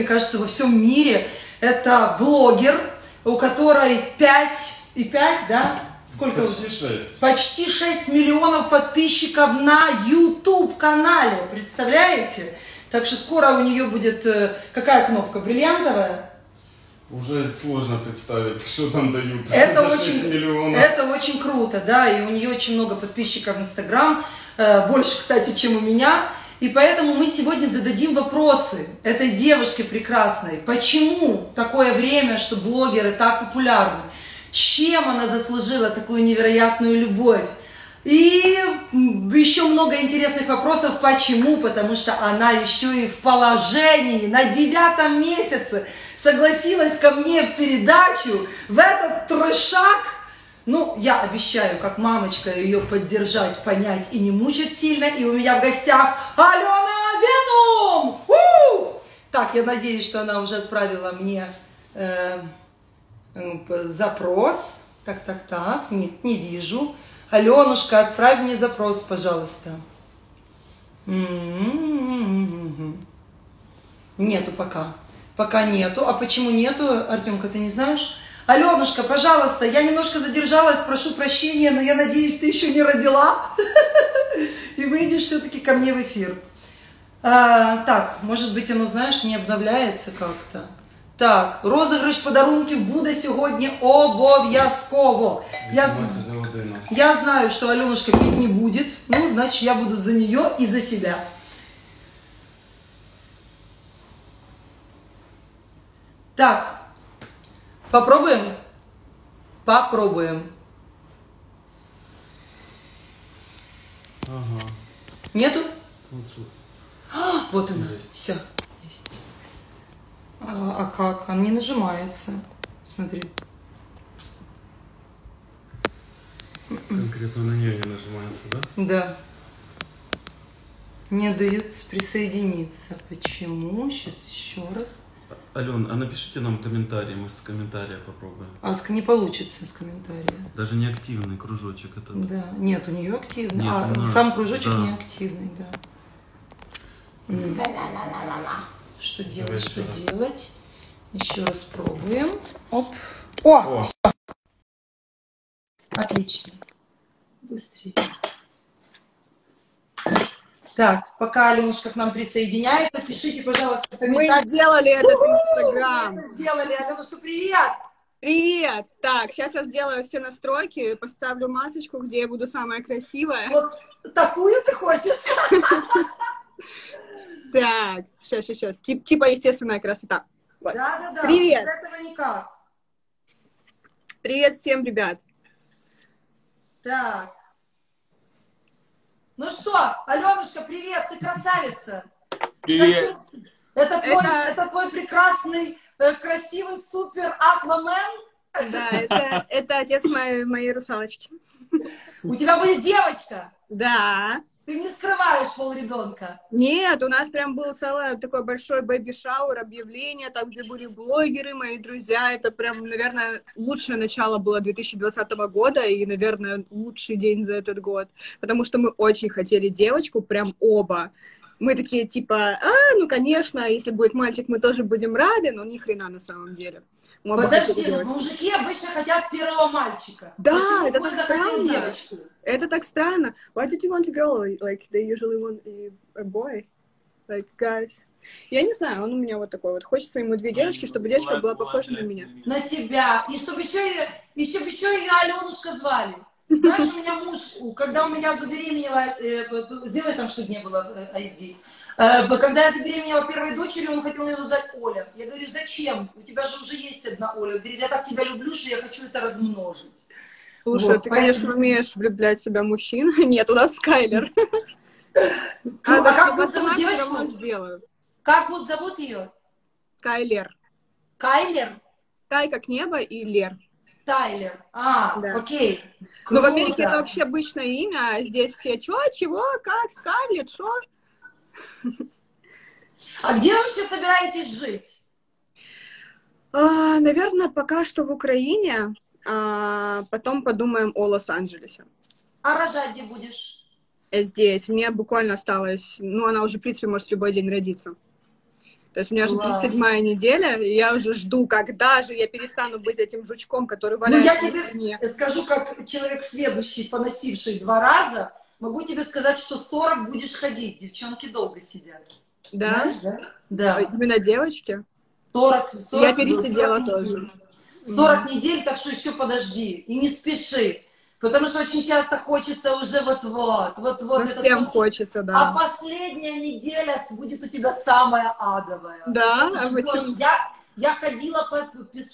мне кажется, во всем мире. Это блогер, у которой 5,5, да? Сколько? Почти 6. Почти 6 миллионов подписчиков на YouTube-канале. Представляете? Так что скоро у нее будет... Какая кнопка? Бриллиантовая? Уже сложно представить, что там дают. Это, очень круто, да. И у нее очень много подписчиков в Instagram. Больше, кстати, чем у меня. И поэтому мы сегодня зададим вопросы этой девушке прекрасной. Почему такое время, что блогеры так популярны? Чем она заслужила такую невероятную любовь? И еще много интересных вопросов. Почему? Потому что она еще и в положении на 9 месяце согласилась ко мне в передачу, в этот трешак. Ну, я обещаю, как мамочка, ее поддержать, понять и не мучить сильно. И у меня в гостях Алена Веном! Так, я надеюсь, что она уже отправила мне... запрос. Так. Нет, не вижу. Аленушка, отправь мне запрос, пожалуйста. Нету пока. Пока нету. А почему нету, Артемка, ты не знаешь? Аленушка, пожалуйста, я немножко задержалась, прошу прощения, но я надеюсь, ты еще не родила. И выйдешь все-таки ко мне в эфир. Так, может быть, оно, знаешь, не обновляется как-то. Так, розыграш подарунків буде сьогодні обов'язково. Я знаю, что Аленушка пить не будет, ну, значит, я буду за нее и за себя. Так, попробуем? Попробуем. Ага. Нету? А, вот она, все, есть. А как? Он не нажимается. Смотри. Конкретно на нее не нажимается, да? Да. Не дается присоединиться. Почему? Сейчас еще раз. Алена, а напишите нам комментарий, мы с комментария попробуем. А не получится с комментария. Даже не активный кружочек этот. Да, нет, у нее активный. Нет, а сам кружочек да. Не активный, да. Что делать, что делать? Еще раз пробуем. Оп. О! Все. Отлично. Быстрее. Так, пока Аленушка к нам присоединяется, пишите, пожалуйста, комментарии. Мы сделали этот Инстаграм. Мы это сделали. Аленушка, привет! Привет! Так, сейчас я сделаю все настройки, поставлю масочку, где я буду самая красивая. Вот такую ты хочешь? Так, сейчас. Типа естественная красота. Вот. Да. Привет. Без этого никак. Привет всем, ребят. Так. Ну что, Аленушка, привет, ты красавица. Привет. Это твой прекрасный, красивый, супер аквамен. Да, это отец моей русалочки. У тебя будет девочка? Да. Ты не скрываешь пол ребенка? Нет, у нас прям был целый такой большой бэби-шаур, объявление, там, где были блогеры, мои друзья. Это прям, наверное, лучшее начало было 2020 года и, наверное, лучший день за этот год. Потому что мы очень хотели девочку, прям оба. Мы такие типа, ну, конечно, если будет мальчик, мы тоже будем рады, но ни хрена на самом деле. Подожди, мужики обычно хотят первого мальчика. Да, это так странно. Девочку. Это так странно. Why did you want a girl? Like, they usually want a boy. Like, guys. Я не знаю, он у меня вот такой вот. Хочется ему две девочки, чтобы девочка была похожа на меня. На тебя. И чтобы еще ее Аленушка звали. Знаешь, у меня муж, когда у меня забеременела, сделай там, чтобы не было ISD, когда я забеременела первой дочерью, он хотел ее назвать Оля. Я говорю, зачем? У тебя же уже есть одна Оля. Он говорит, я так тебя люблю, что я хочу это размножить. Слушай, вот, ты, конечно, умеешь влюблять в себя мужчин. Нет, у нас Скайлер. А как вот зовут девочку? Как вот зовут ее? Скайлер. Кайлер? Скай как небо и Лер. Тайлер. А, да. Окей. Круто. Но в Америке это вообще обычное имя, а здесь все чё, чего, как, Скарлетт, шо? А где вы вообще собираетесь жить? Наверное, пока что в Украине, а потом подумаем о Лос-Анджелесе. А рожать где будешь? Здесь. Мне буквально осталось, ну, она уже, в принципе, может в любой день родиться. То есть у меня уже 37-я неделя, и я уже жду, когда же я перестану быть этим жучком, который валяется. Ну, я тебе скажу, как человек следующий, поносивший 2 раза, могу тебе сказать, что 40 будешь ходить. Девчонки долго сидят. Да? Знаешь, да? Да. Именно девочки? 40. Я пересидела 40 тоже. 40 недель, так что еще подожди. И не спеши. Потому что очень часто хочется уже вот-вот. Всем хочется, да. А последняя неделя будет у тебя самая адовая. Да. Я ходила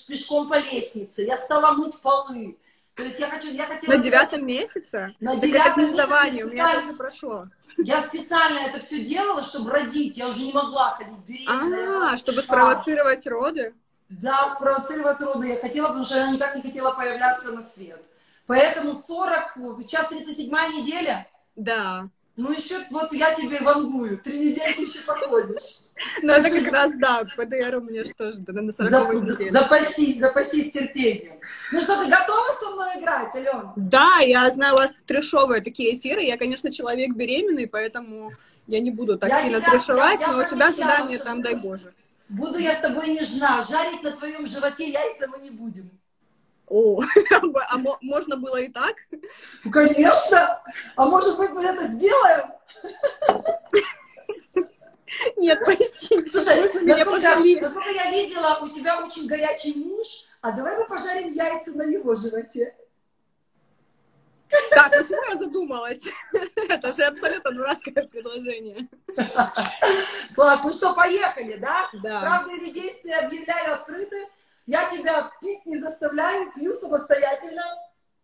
пешком по лестнице, я стала мыть полы. То есть я хотела... На 9-м месяце? На 9-м месяце. У меня тоже прошло. Я специально это все делала, чтобы родить. Я уже не могла ходить беременная. Чтобы спровоцировать роды? Да, спровоцировать роды. Я хотела, потому что я никак не хотела появляться на свет. Поэтому 40, сейчас 37-я неделя? Да. Ну еще, вот я тебе вангую, 3 недели еще походишь. Ну это как раз, да, ПДР у меня что же, на 40-й неделе. Запасись терпением. Ну что, ты готова со мной играть, Алена? Да, я знаю, у вас трешовые такие эфиры, я, конечно, человек беременный, поэтому я не буду так сильно трешовать, но у тебя задание там, дай Боже. Буду я с тобой нежна, жарить на твоем животе яйца мы не будем. О, а можно было и так? Конечно! А может быть, мы это сделаем? Нет, спасибо. Слушай, насколько я видела, у тебя очень горячий муж, а давай мы пожарим яйца на его животе. Так, почему я задумалась? Это же абсолютно дурацкое предложение. Класс, ну что, поехали, да? Да. Правда или действие объявляю открыто. Я тебя пить не заставляю, пью самостоятельно.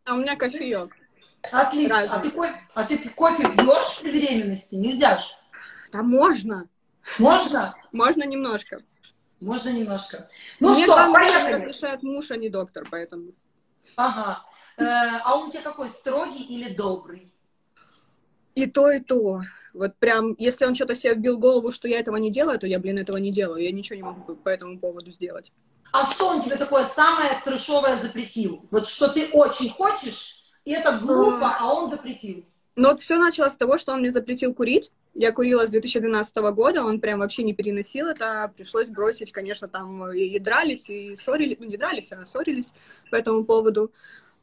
А у меня кофеек. Отлично. А ты кофе пьешь при беременности? Нельзя же. Да можно. Можно? Можно немножко. Можно немножко. Ну что, поехали. Мне разрешает муж, а не доктор, поэтому. Ага. А он у тебя какой, строгий или добрый? И то, и то. Вот прям, если он что-то себе вбил в голову, что я этого не делаю, то я, блин, этого не делаю. Я ничего не могу по этому поводу сделать. А что он тебе такое самое трешовое запретил? Вот что ты очень хочешь, и это глупо, а он запретил. Ну вот все началось с того, что он мне запретил курить. Я курила с 2012 года, он прям вообще не переносил это. Пришлось бросить, конечно, там и дрались, и ссорились. Ну не дрались, а ссорились по этому поводу.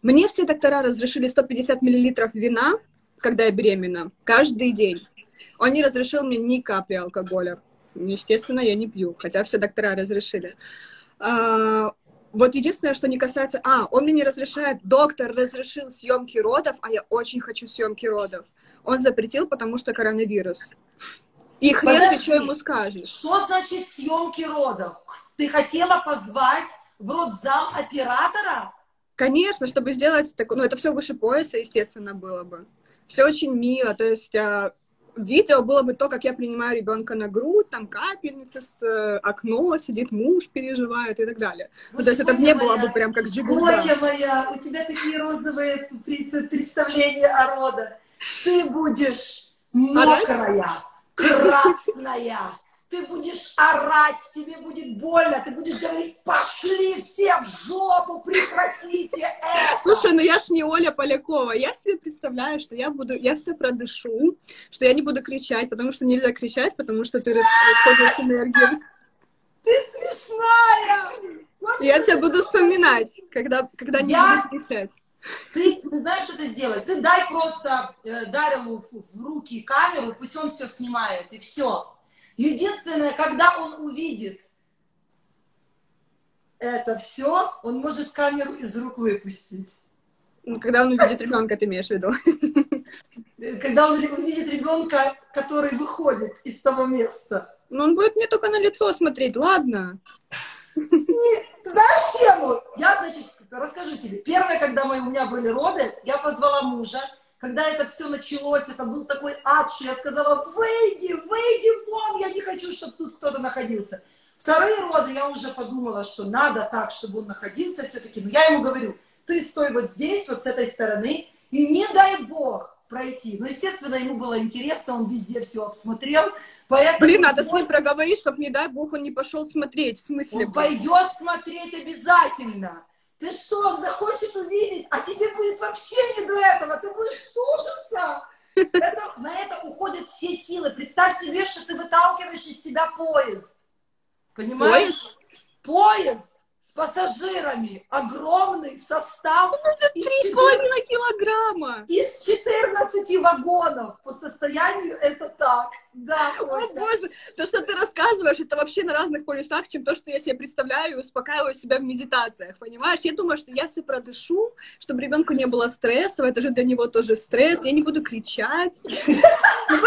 Мне все доктора разрешили 150 мл вина, когда я беременна, каждый день. Он не разрешил мне ни капли алкоголя. Естественно, я не пью, хотя все доктора разрешили. Вот единственное, что не касается... он мне не разрешает. Доктор разрешил съемки родов, а я очень хочу съемки родов. Он запретил, потому что коронавирус. И хрен ты, что ему скажешь. Что значит съемки родов? Ты хотела позвать в родзал оператора? Конечно, чтобы сделать такое... Ну, это все выше пояса, естественно, было бы. Все очень мило, то есть... Видео было бы то, как я принимаю ребенка на грудь, там капельница, окно, сидит муж, переживает и так далее. Ну, то есть это не было бы прям как Джигурда. Оля моя, у тебя такие розовые представления о родах. Ты будешь мокрая, красная, ты будешь орать, тебе будет больно, ты будешь говорить: пошли все в жопу, прекратите это. Слушай, ну я ж не Оля Полякова, я себе представляю, что я все продышу, что я не буду кричать, потому что нельзя кричать, потому что ты расходишь энергию. Ты смешная! Я тебя буду вспоминать, когда не буду кричать. Ты знаешь, что ты сделаешь? Ты дай просто Дэрилу в руки камеру, пусть он все снимает, и все. Единственное, когда он увидит это все, он может камеру из рук выпустить. Когда он увидит ребенка, ты имеешь в виду? Когда он увидит ребенка, который выходит из того места. Ну, он будет мне только на лицо смотреть, ладно? Знаешь тему? Я, значит, расскажу тебе. Первое, когда у меня были роды, я позвала мужа. Когда это все началось, это был такой ад, что я сказала: выйди вон, я не хочу, чтобы тут кто-то находился. Вторые роды я уже подумала, что надо так, чтобы он находился все-таки. Но я ему говорю: ты стой вот здесь, вот с этой стороны, и не дай бог пройти. Но, естественно, ему было интересно, он везде все обсмотрел. Поэтому блин, надо с ним проговорить, чтобы, не дай бог, он не пошел смотреть. В смысле? Он пойдет смотреть обязательно. Ты что, он захочет увидеть, а тебе будет вообще не до этого, ты будешь тужиться. На это уходят все силы. Представь себе, что ты выталкиваешь из себя поезд. Понимаешь? Поезд с пассажирами, огромный состав. Это 3,5 килограмма. Из 14 вагонов. По состоянию это так. Да, Оля. О, Боже, то, что ты рассказываешь, это вообще на разных полюсах, чем то, что я себе представляю и успокаиваю себя в медитациях, понимаешь? Я думаю, что я все продышу, чтобы ребенку не было стресса, это же для него тоже стресс, я не буду кричать. Ну,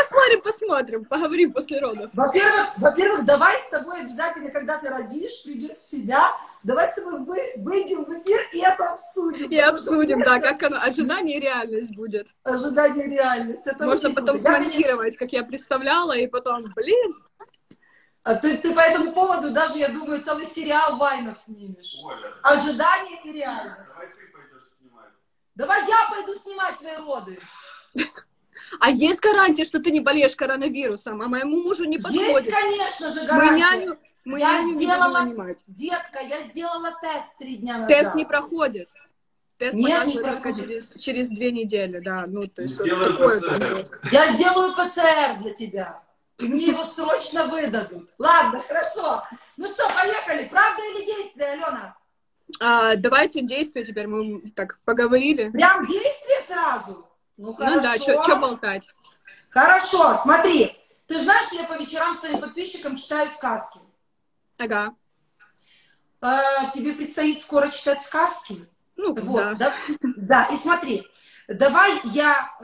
посмотрим, поговорим после родов. Во-первых, давай с тобой обязательно, когда ты родишь, придешь в себя, давай с тобой выйдем в эфир и это обсудим. И обсудим, да, как оно, ожидание и реальность будет. Ожидание и реальность. Это можно потом смонтировать, как я представляю, и потом, блин. А ты по этому поводу даже, я думаю, целый сериал вайнов снимешь. Оля, ожидание и реальность. Давай ты пойдешь снимать. Давай я пойду снимать твои роды. А есть гарантия, что ты не болеешь коронавирусом, а моему мужу не подходит? Есть, конечно же, гарантия. Я сделала, детка, я сделала тест 3 дня назад. Тест не проходит. Тест через 2 недели, да. Ну, то есть я сделаю ПЦР для тебя. И мне его срочно выдадут. Ладно, хорошо. Ну что, поехали. Правда или действие, Алена? А, давайте действие теперь. Мы так поговорили. Прям действие сразу? Ну, хорошо. Ну да, что болтать? Хорошо, смотри. Ты знаешь, что я по вечерам своим подписчикам читаю сказки? Ага. А, тебе предстоит скоро читать сказки? Ну, вот, да, и смотри, давай я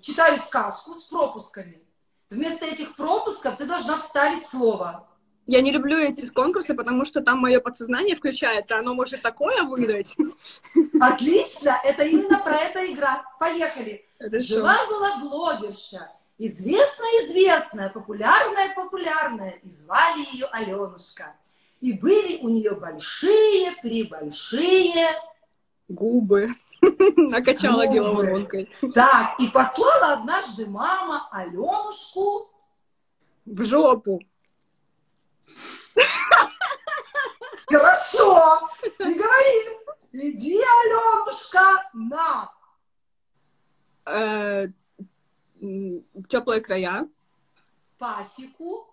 читаю сказку с пропусками. Вместо этих пропусков ты должна вставить слово. Я не люблю эти конкурсы, потому что там мое подсознание включается, оно может такое выдать. Отлично, это именно про эта игра. Поехали. Жила-была блогерша, известная-известная, популярная, и звали ее Аленушка. И были у нее большие-пребольшие губы. Накачала головоломкой. Так, и послала однажды мама Аленушку в жопу. Хорошо. И говорит: иди, Аленушка, на теплые края. Пасеку.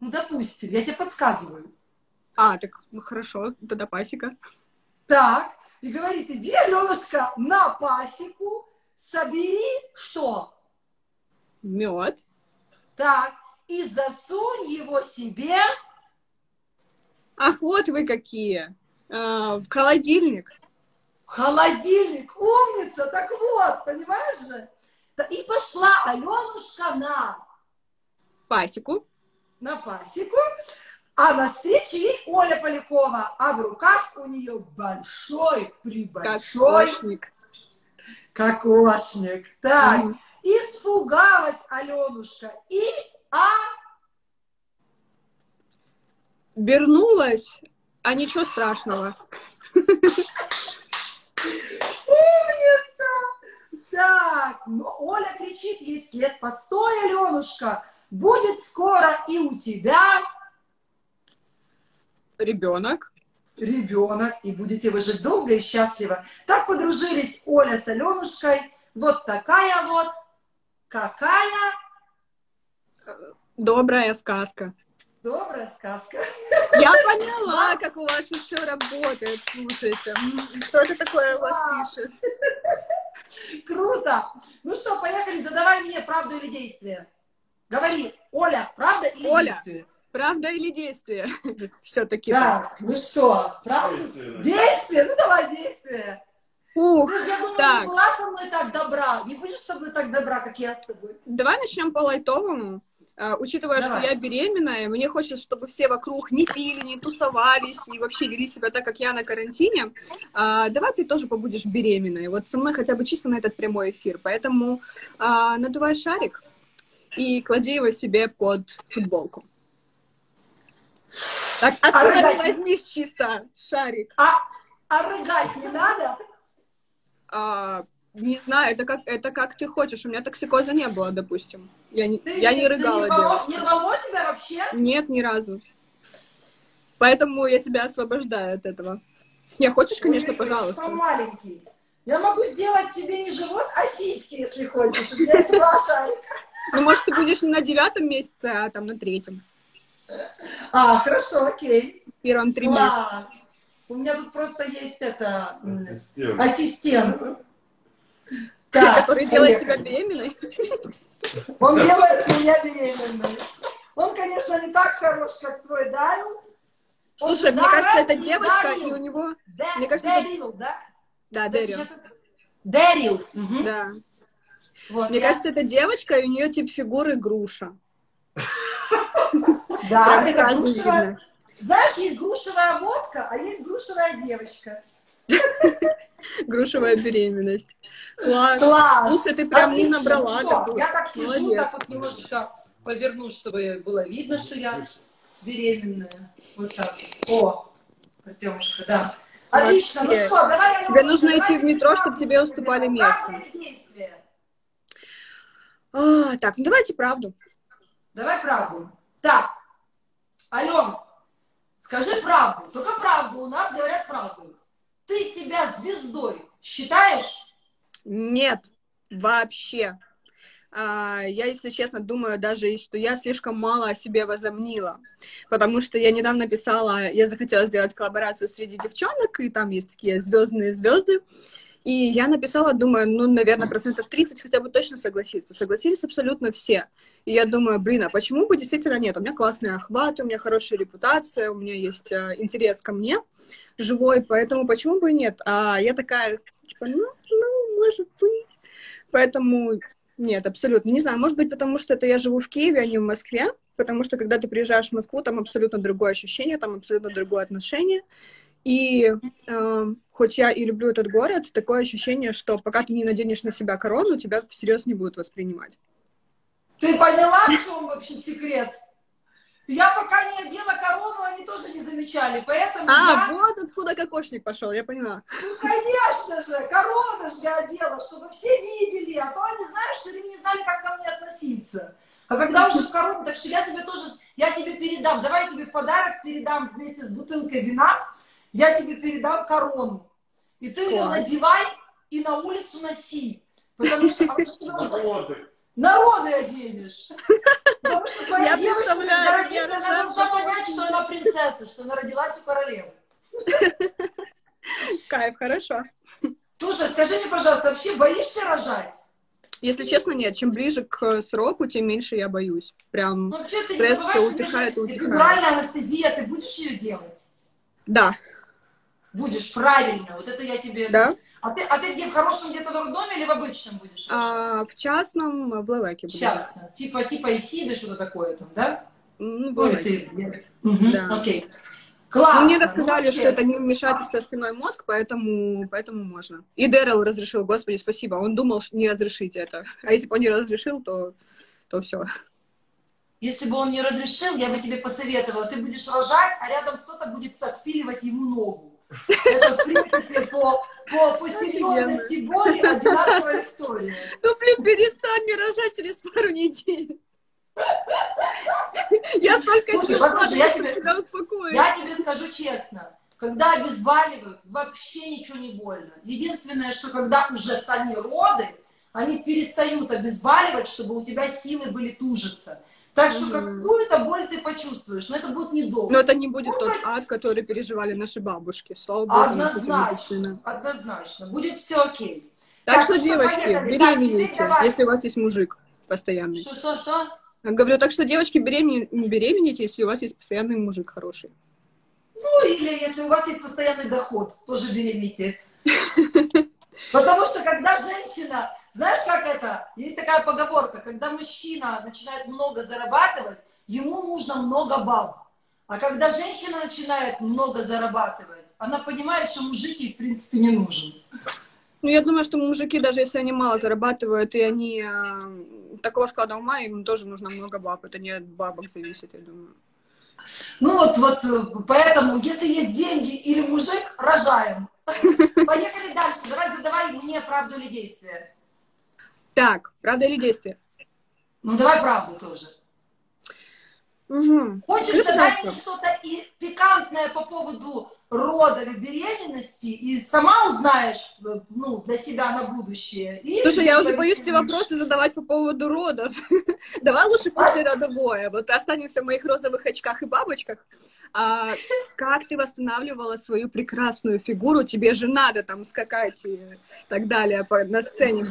Ну, допустим, я тебе подсказываю. А, так, ну хорошо, тогда пасека. Так, и говорит: иди, Аленушка, на пасеку, собери что? Мед. Так, и засунь его себе. Ах, вот вы какие. В холодильник. В холодильник, умница, так вот, понимаешь же? И пошла Аленушка на пасеку. На пасеку. А навстречу ей Оля Полякова, а в руках у нее большой-пребольшой кокошник. Так, испугалась Аленушка и обернулась, а ничего страшного. Умница! Так, но Оля кричит ей вслед: постой, Аленушка, будет скоро и у тебя... Ребенок, и будете вы жить долго и счастливо. Так подружились Оля с Аленушкой. Вот такая вот, какая добрая сказка. Добрая сказка. Я поняла, как у вас еще работает, слушайте. Что это такое у вас пишет? Круто. Ну что, поехали, задавай мне правду или действие. Говори, Оля, правда или действие? Правда или действие? Все-таки. Так, ну что, правда? Действие? Ну давай действие. Ух, ты же, я думаю, не была со мной так добра. Не будешь со мной так добра, как я с тобой. Давай начнем по-лайтовому. Учитывая, что я беременная, мне хочется, чтобы все вокруг не пили, не тусовались и вообще вели себя так, как я на карантине. Давай ты тоже побудешь беременной. Вот со мной хотя бы чисто на этот прямой эфир. Поэтому надувай шарик и клади его себе под футболку. Так, откуда ты возьмешь чисто шарик? А рыгать не надо? Не знаю, это как ты хочешь. У меня токсикоза не было, допустим. Я не рыгала. Ты не рвало тебя вообще? Нет, ни разу. Поэтому я тебя освобождаю от этого. Не, хочешь, конечно, пожалуйста. Я маленький. Я могу сделать себе не живот, а сиськи, если хочешь. У меня есть два шарика. Ну, может, ты будешь не на 9-м месяце, а там на 3-м. А, хорошо, окей. В первом триместре. Класс. У меня тут просто есть это... Ассистент. Который делает тебя беременной. Он делает меня беременной. Он, конечно, не так хорош, как твой Дэрил. Слушай, мне кажется, это девочка, и у него... Дэрил, да? Да, Дэрил. Дэрил. Да. Мне кажется, это девочка, и у нее тип фигуры груша. Да, это грушевая... Знаешь, есть грушевая водка, а есть грушевая девочка. Грушевая беременность. Класс. Слушай, ты прям не набрала. Я так сижу, так вот немножечко поверну, чтобы было видно, что я беременная. Вот так. О, Артемушка, да. Отлично, ну что, давай... Тебе нужно идти в метро, чтобы тебе уступали место. Так, ну давайте правду. Давай правду. Так, Ален, скажи правду. Только правду, у нас говорят правду. Ты себя звездой считаешь? Нет, вообще. Я, если честно, думаю даже, что я слишком мало о себе возомнила, потому что я недавно писала, я захотела сделать коллаборацию среди девчонок, и там есть такие звездные звезды. И я написала, думаю, ну, наверное, 30% хотя бы точно согласиться. Согласились абсолютно все. И я думаю, блин, а почему бы действительно нет? У меня классный охват, у меня хорошая репутация, у меня есть интерес ко мне живой, поэтому почему бы и нет? А я такая, типа, ну, может быть. Поэтому нет, абсолютно. Не знаю, может быть, потому что это я живу в Киеве, а не в Москве, потому что, когда ты приезжаешь в Москву, там абсолютно другое ощущение, там абсолютно другое отношение. И хоть я и люблю этот город, такое ощущение, что пока ты не наденешь на себя корону, тебя всерьез не будут воспринимать. Ты поняла, в чем вообще секрет? Я пока не одела корону, они тоже не замечали, поэтому... А, я... вот откуда кокошник пошел, я поняла. Ну, конечно же, корона же я одела, чтобы все видели, а то они знают, что они не знали, как ко мне относиться. А когда уже в корону, так что я тебе тоже, я тебе передам, давай я тебе в подарок передам вместе с бутылкой вина, я тебе передам корону. И ты ее надевай и на улицу носи. Потому что... Народы оденешь. Потому что твоя девочка родится, она должна понять, что она принцесса, что она родилась у королевы. Кайф, хорошо. Слушай, скажи мне, пожалуйста, вообще боишься рожать? Если честно, нет. Чем ближе к сроку, тем меньше я боюсь. Прям стресс все утихает и утихает. Эпидуральная анестезия, ты будешь ее делать? Да. Будешь, правильно, вот это я тебе... Да? А ты где, в хорошем где-то роддоме или в обычном будешь? В частном, в Лелаке. В частном, типа Исиды, что-то такое там, да? Ну, в ты... угу. Да. Окей. Класс. Ну, мне рассказали, что это не вмешательство в спинной мозг, поэтому можно. И Дэрил разрешил, господи, спасибо, он думал, что не разрешить это. А если бы он не разрешил, то все. Если бы он не разрешил, я бы тебе посоветовала, ты будешь рожать, а рядом кто-то будет отпиливать ему ногу. Это, в принципе, по серьезности боли одинаковая история. Ну, блин, перестань не рожать через пару недель. Я столько... Слушай, послушай, я тебе скажу честно, когда обезболивают, вообще ничего не больно. Единственное, что когда уже сами роды, они перестают обезболивать, чтобы у тебя силы были тужиться. Так что какую-то боль ты почувствуешь, но это будет недолго. Но это не будет тот ад, который переживали наши бабушки. Слава Богу. Однозначно, однозначно. Будет все окей. Так что, девочки, беременните, если у вас есть мужик постоянный. Что? Говорю, так что, девочки, беременните, если у вас есть постоянный мужик хороший. Ну, или если у вас есть постоянный доход, тоже беременните. Потому что, когда женщина... Знаешь, как это? Есть такая поговорка, когда мужчина начинает много зарабатывать, ему нужно много баб. А когда женщина начинает много зарабатывать, она понимает, что мужик ей, в принципе, не нужен. Ну, я думаю, что мужики, даже если они мало зарабатывают, и они такого склада ума, им тоже нужно много баб. Это не от бабок зависит, я думаю. Ну, вот поэтому, если есть деньги или мужик, рожаем. Поехали дальше. Давай задавай мне правду или действие. Так, правда или действие? Ну, давай правду тоже. Угу. Хочешь задать мне что-то пикантное по поводу родов и беременности, и сама узнаешь, ну, для себя на будущее. И слушай, я уже боюсь тебе вопросы задавать по поводу родов. Давай лучше после родовое. Вот останемся в моих розовых очках и бабочках. А как ты восстанавливала свою прекрасную фигуру? Тебе же надо там скакать и так далее на сцене.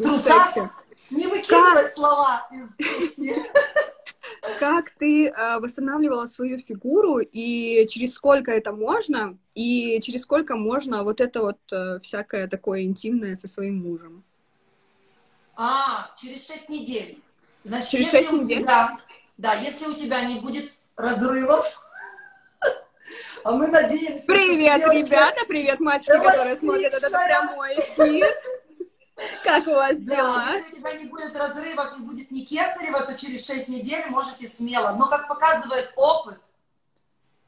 Не выкидывай слова из песни. Как ты восстанавливала свою фигуру, и через сколько это можно, и через сколько можно вот это вот всякое такое интимное со своим мужем? Через 6 недель. Значит, через 6 недель? Да, если у тебя не будет разрывов, а мы надеемся... Привет, ребята, привет, мальчики, которые смотрят этот прямой эфир. Как у вас дела? Да, если у тебя не будет разрывов и будет не кесарево, то через 6 недель можете смело. Но, как показывает опыт,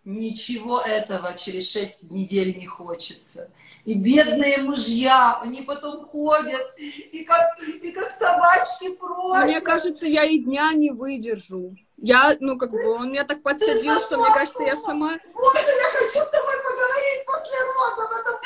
ничего этого через 6 недель не хочется. И бедные мужья, они потом ходят, и как собачки просят. Мне кажется, я и дня не выдержу. Я, ну, как бы, он меня так подсадил, что, мне кажется, я сама... Боже, я хочу с тобой поговорить после родов.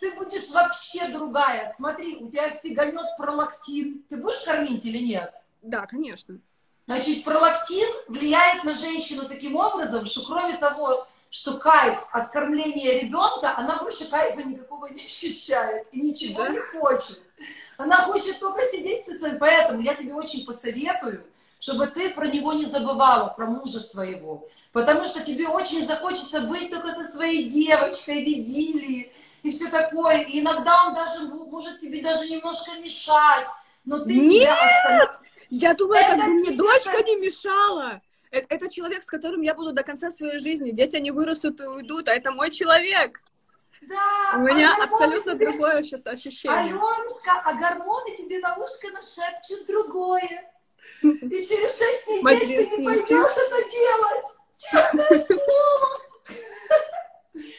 Ты будешь вообще другая. Смотри, у тебя фиганет пролактин. Ты будешь кормить или нет? Да, конечно. Значит, пролактин влияет на женщину таким образом, что кроме того, что кайф от кормления ребенка, она больше кайфа никакого не ощущает и ничего не хочет. Она хочет только сидеть со своим. Поэтому я тебе очень посоветую, чтобы ты про него не забывала, про мужа своего. Потому что тебе очень захочется быть только со своей девочкой, идиллии. И все такое. И иногда он даже может тебе даже немножко мешать. Но ты нет! Я думаю, как бы мне дочка не мешала. Это человек, с которым я буду до конца своей жизни. Дети, они вырастут и уйдут, а это мой человек. Да, у меня абсолютно другое сейчас ощущение. Аленушка, а гормоны тебе на ушко нашепчут другое. И через 6 недель ты не поймешь это делать. Честное слово.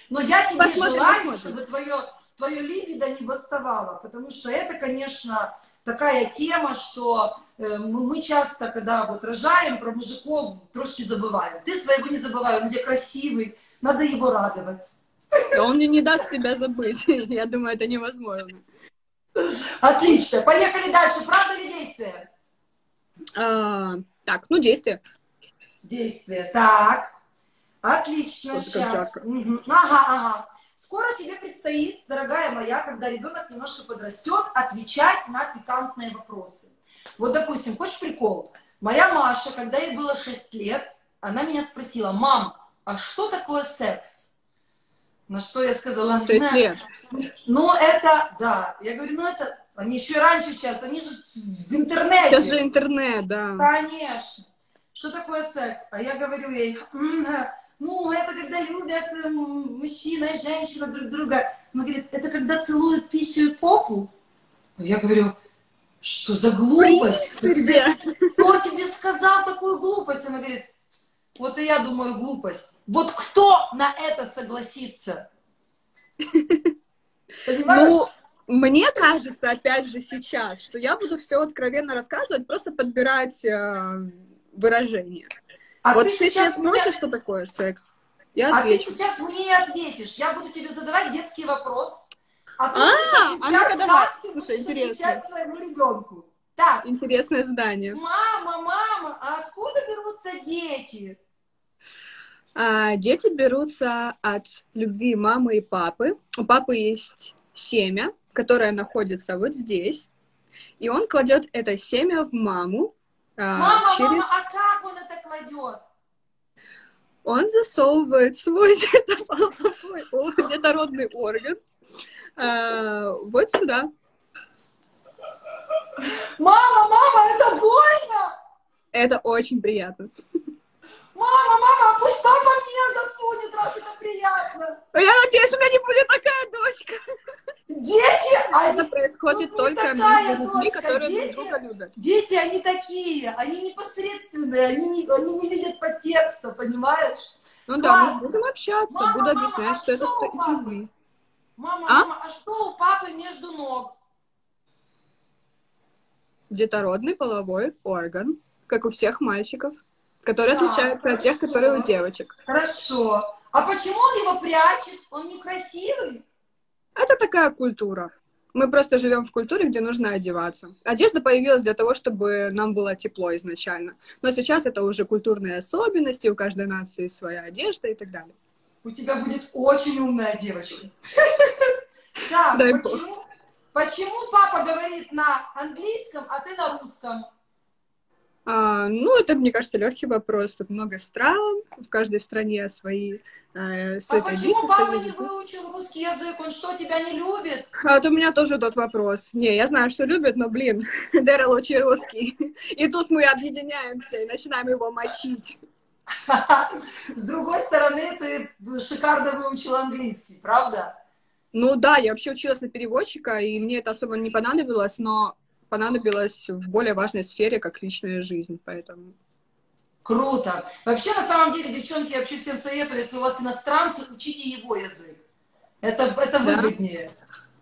Но я тебе желаю, чтобы твое либидо не бастовало, потому что это, конечно, такая тема, что мы часто, когда вот рожаем, про мужиков трошки забываем. Ты своего не забывай, он тебе красивый, надо его радовать. Да он мне не даст себя забыть, я думаю, это невозможно. Отлично, поехали дальше. Правда ли действие? Так, ну действие. Действие, так. Отлично, это сейчас. Угу. Ага. Скоро тебе предстоит, дорогая моя, когда ребенок немножко подрастет, отвечать на пикантные вопросы. Вот, допустим, хочешь прикол? Моя Маша, когда ей было 6 лет, она меня спросила: мам, а что такое секс? На что я сказала: 6 лет. Ну, это, да. Я говорю, ну, это, они еще и раньше сейчас, они же в интернете. Сейчас же интернет, да. Конечно. Что такое секс? А я говорю ей: ну, это когда любят мужчина и женщина друг друга. Она говорит: это когда целуют писю и попу. Я говорю: что за глупость? Кто тебе сказал такую глупость? Она говорит: вот и я думаю, глупость. Вот кто на это согласится? Понимаешь? Мне кажется, опять же сейчас, что я буду все откровенно рассказывать, просто подбирать выражение. А вот ты сейчас смотришь, что такое секс? Я отвечу. Ты сейчас мне ответишь. Я буду тебе задавать детский вопрос. А ты будешь отвечать своему ребенку. Так. Интересное задание. Мама, а откуда берутся дети? Дети берутся от любви мамы и папы. У папы есть семя, которое находится вот здесь. И он кладет это семя в маму. Мама, а как он это кладет? Он засовывает свой детородный орган вот сюда. Мама, это больно! Это очень приятно. Мама, а пусть папа меня засунет, раз это приятно. Я надеюсь, у меня не будет такая дочка. Дети, это происходит только между людьми, которые друг друга любят. Дети, они такие, они непосредственные, они не видят подтекста, понимаешь? Ну да, мы будем общаться, буду объяснять, что это любви. Мама, а что у папы между ног? Детородный половой орган, как у всех мальчиков. которые отличаются от тех, которые у девочек. Хорошо. А почему он его прячет? Он некрасивый? Это такая культура. Мы просто живем в культуре, где нужно одеваться. Одежда появилась для того, чтобы нам было тепло изначально. Но сейчас это уже культурные особенности, у каждой нации своя одежда и так далее. У тебя будет очень умная девочка. Да, почему папа говорит на английском, а ты на русском? Ну, это, мне кажется, легкий вопрос. Тут много стран, в каждой стране свои традиции. А почему папа не выучил русский язык? Он что, тебя не любит? Вот у меня тоже тот вопрос. Не, я знаю, что любит, но, блин, Дэрил, учи русский. И тут мы объединяемся и начинаем его мочить. С другой стороны, ты шикарно выучил английский, правда? Ну да, я вообще училась на переводчика, и мне это особо не понадобилось, но... понадобилось в более важной сфере, как личная жизнь, поэтому... Круто! Вообще, на самом деле, девчонки, я вообще всем советую, если у вас иностранцы, учите его язык. Это выгоднее.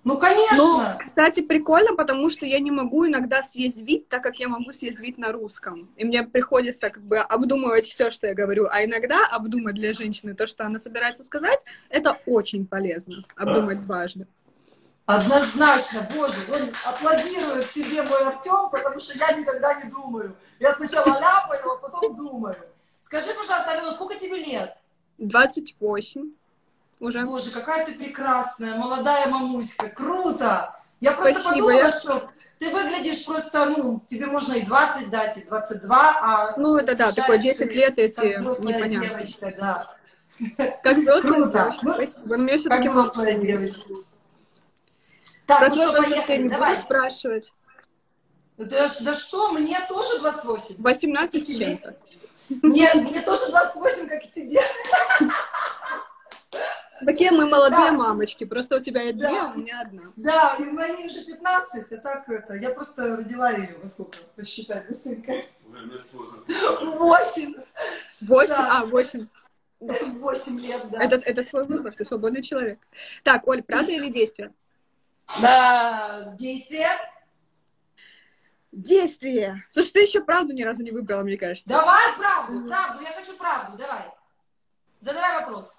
Ну, конечно! Ну, кстати, прикольно, потому что я не могу иногда съязвить, так как я могу съязвить на русском. И мне приходится как бы обдумывать все, что я говорю. А иногда обдумать для женщины то, что она собирается сказать, это очень полезно. Обдумать дважды. Однозначно, боже, аплодирует тебе мой Артем, потому что я никогда не думаю. Я сначала ляпаю, а потом думаю. Скажи, пожалуйста, Алена, сколько тебе лет? 28 уже. Боже, какая ты прекрасная, молодая мамуська, круто! Я просто подумала, что ты выглядишь просто, ну, тебе можно и 20 дать, и 22, а... Ну, это да, такое 10 лет эти, непонятно. Девочка, да. Как взрослая девочка, спасибо. Но мне все-таки взрослая девочка. Так, про то, что не буду спрашивать. Да что, мне тоже 28. 18 с чем-то. Мне тоже 28, как и тебе. Такие мы молодые мамочки, просто у тебя есть две, а у меня одна. Да, и моей уже 15, а так это, я просто родила ее, во сколько, посчитать, быстренько. 8. 8? А, 8. 8 лет, да. Это твой выбор, ты свободный человек. Так, Оль, правда или действие? Да, действие. Действие. Слушай, ты еще правду ни разу не выбрала, мне кажется. Давай правду, правду, я хочу правду, давай. Задавай вопрос.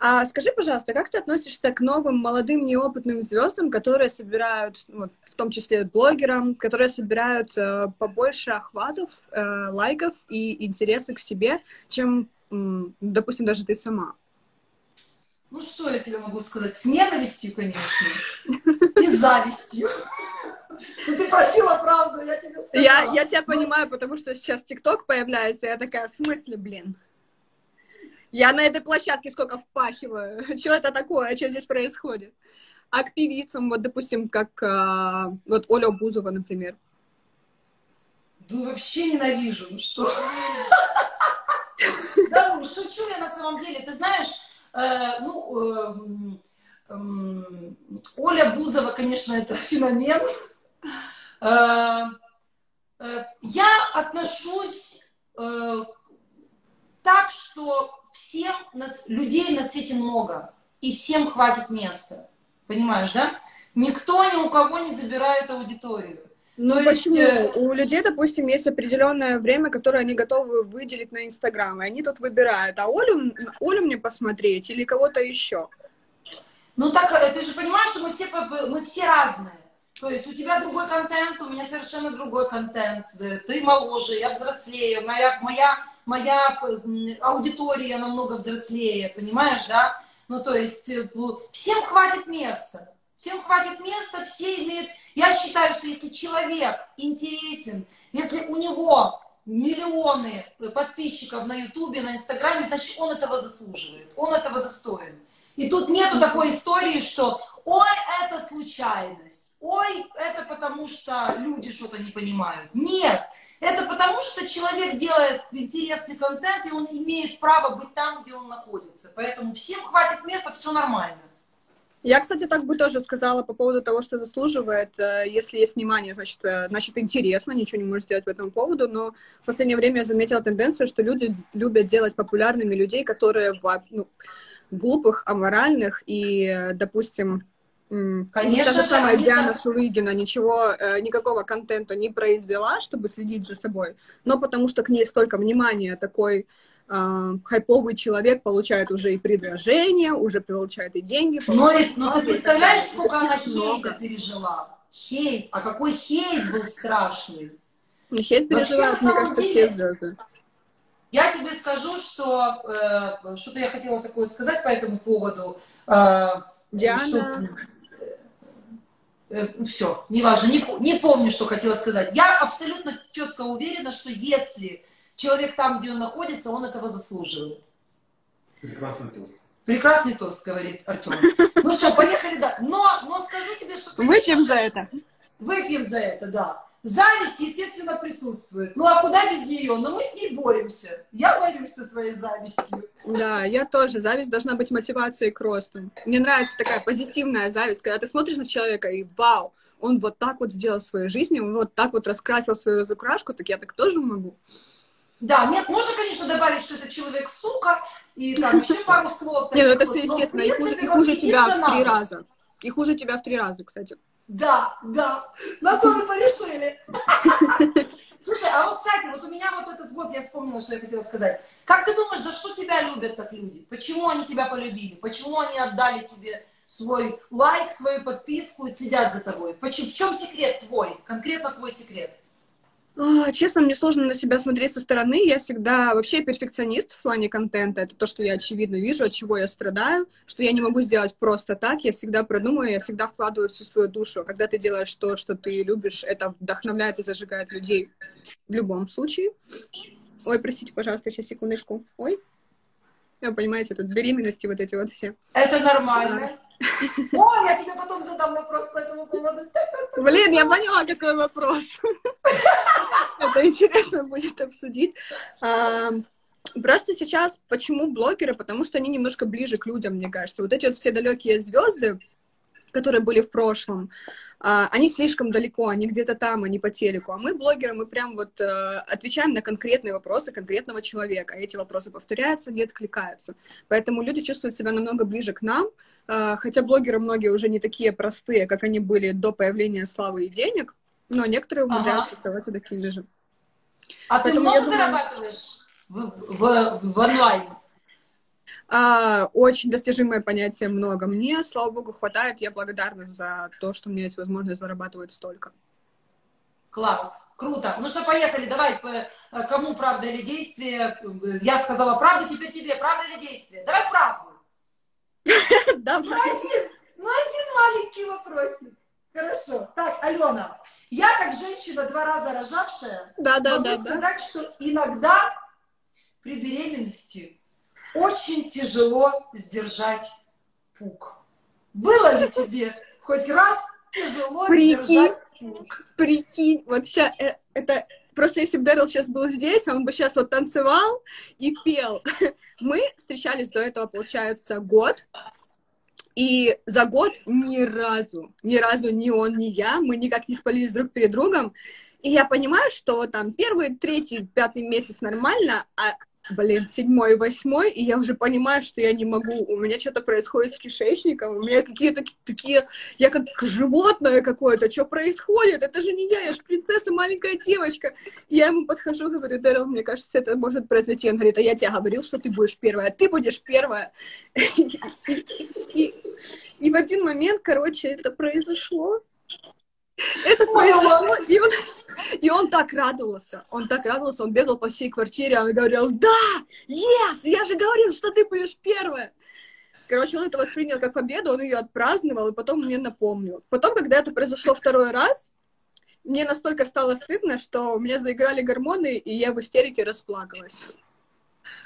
А скажи, пожалуйста, как ты относишься к новым молодым неопытным звездам, которые собирают, в том числе блогерам, которые собирают побольше охватов, лайков и интереса к себе, чем, допустим, даже ты сама? Ну, что я тебе могу сказать? С ненавистью, конечно, и завистью. Ну, ты просила правду, я тебе сказала. Я тебя понимаю, потому что сейчас ТикТок появляется, я такая, в смысле, блин? Я на этой площадке сколько впахиваю. Что это такое? Что здесь происходит? А к певицам, вот, допустим, как вот Оля Бузова, например. Да вообще ненавижу, ну что? Да, шучу я на самом деле, ты знаешь... Оля Бузова, конечно, это феномен. Я отношусь так, что всем людей на свете много, и всем хватит места. Понимаешь, да? Никто ни у кого не забирает аудиторию. Ну, почему? У людей, допустим, есть определенное время, которое они готовы выделить на Инстаграм, и они тут выбирают, а Олю мне посмотреть или кого-то еще? Ну, так, ты же понимаешь, что мы все разные. То есть у тебя другой контент, у меня совершенно другой контент. Ты моложе, я взрослее, моя аудитория намного взрослее, понимаешь, да? Ну, то есть всем хватит места. Всем хватит места, все имеют... Я считаю, что если человек интересен, если у него миллионы подписчиков на Ютубе, на Инстаграме, значит, он этого заслуживает, он этого достоин. И тут нету такой истории, что «Ой, это случайность», «Ой, это потому что люди что-то не понимают». Нет, это потому что человек делает интересный контент, и он имеет право быть там, где он находится. Поэтому всем хватит места, все нормально. Я, кстати, так бы тоже сказала по поводу того, что заслуживает. Если есть внимание, значит интересно, ничего не можешь сделать по этому поводу. Но в последнее время я заметила тенденцию, что люди любят делать популярными людей, которые глупых, аморальных и, допустим, Конечно, та же самая Диана Шурыгина ничего, никакого контента не произвела, чтобы следить за собой, но потому что к ней столько внимания, такой хайповый человек получает уже и предложения, уже получает и деньги. Но ты представляешь, сколько она хейта пережила? Хейт, а какой хейт был страшный. Хейт пережила, мне кажется, все звезды. Я тебе скажу, что что-то я хотела такое сказать по этому поводу. Диана. Все, неважно, не помню, что хотела сказать. Я абсолютно четко уверена, что если человек там, где он находится, он этого заслуживает. Прекрасный тост. Прекрасный тост, говорит Артем. Ну что, поехали, да. Но скажу тебе, что... Выпьем за это. Выпьем за это, да. Зависть, естественно, присутствует. Ну а куда без нее? Но мы с ней боремся. Я борюсь со своей завистью. Да, я тоже. Зависть должна быть мотивацией к росту. Мне нравится такая позитивная зависть, когда ты смотришь на человека и вау, он вот так вот сделал свою жизнь, он вот так вот раскрасил свою разукрашку, так я так тоже могу. Да, нет, можно, конечно, добавить, что это человек сука, и там еще пару слов. Нет, это все естественно, и хуже тебя в 3 раза. И хуже тебя в 3 раза, кстати. Да, да, на то мы порешили. Слушай, а вот, кстати, вот у меня вот этот вот, я вспомнила, что я хотела сказать. Как ты думаешь, за что тебя любят так люди? Почему они тебя полюбили? Почему они отдали тебе свой лайк, свою подписку и следят за тобой? В чем секрет твой, конкретно твой секрет? Честно, мне сложно на себя смотреть со стороны. Я всегда вообще перфекционист в плане контента. Это то, что я очевидно вижу, от чего я страдаю, что я не могу сделать просто так. Я всегда продумываю, я всегда вкладываю всю свою душу. Когда ты делаешь то, что ты любишь, это вдохновляет и зажигает людей в любом случае. Ой, простите, пожалуйста, сейчас секундочку. Ой, понимаете, тут беременности вот эти вот все. Это нормально. Ой, я тебе потом задам вопрос по этому поводу. Блин, я поняла, какой вопрос. Это интересно будет обсудить. Просто сейчас, почему блогеры? Потому что они немножко ближе к людям, мне кажется. Вот эти вот все далекие звезды, которые были в прошлом, они слишком далеко, они где-то там, они по телеку. А мы, блогеры, мы прям вот отвечаем на конкретные вопросы конкретного человека. А эти вопросы повторяются, не откликаются. Поэтому люди чувствуют себя намного ближе к нам, хотя блогеры многие уже не такие простые, как они были до появления славы и денег, но некоторые умудряются оставаться такими же. А поэтому, ты много зарабатываешь в онлайне? Очень достижимое понятие «много». Мне, слава богу, хватает. Я благодарна за то, что у меня есть возможность зарабатывать столько. Класс. Круто. Ну что, поехали. Давай, кому правда или действие? Я сказала правду, теперь тебе. Правда или действие? Давай правду. Ну, один маленький вопросик. Хорошо. Так, Алена, я как женщина 2 раза рожавшая могу сказать, что иногда при беременности очень тяжело сдержать пук. Было ли тебе хоть раз тяжело сдержать пук? Прикинь, вот сейчас это... Просто если бы Дэрил сейчас был здесь, он бы сейчас вот танцевал и пел. Мы встречались до этого, получается, год. И за год ни разу ни он, ни я, мы никак не спались друг перед другом. И я понимаю, что там 1-й, 3-й, 5-й месяц нормально, а... Блин, 7-й, 8-й, и я уже понимаю, что я не могу, у меня что-то происходит с кишечником, у меня какие-то такие, я как животное какое-то, что происходит, это же не я, я же принцесса, маленькая девочка. И я ему подхожу, говорю, Дэрил, мне кажется, это может произойти. Он говорит, а я тебе говорил, что ты будешь первая, ты будешь первая. И в один момент, короче, это произошло. Это произошло, и он так радовался, он бегал по всей квартире, он говорил, да, yes, я же говорил, что ты будешь первая. Короче, он это воспринял как победу, он ее отпраздновал, и потом мне напомнил. Потом, когда это произошло 2-й раз, мне настолько стало стыдно, что у меня заиграли гормоны, и я в истерике расплакалась.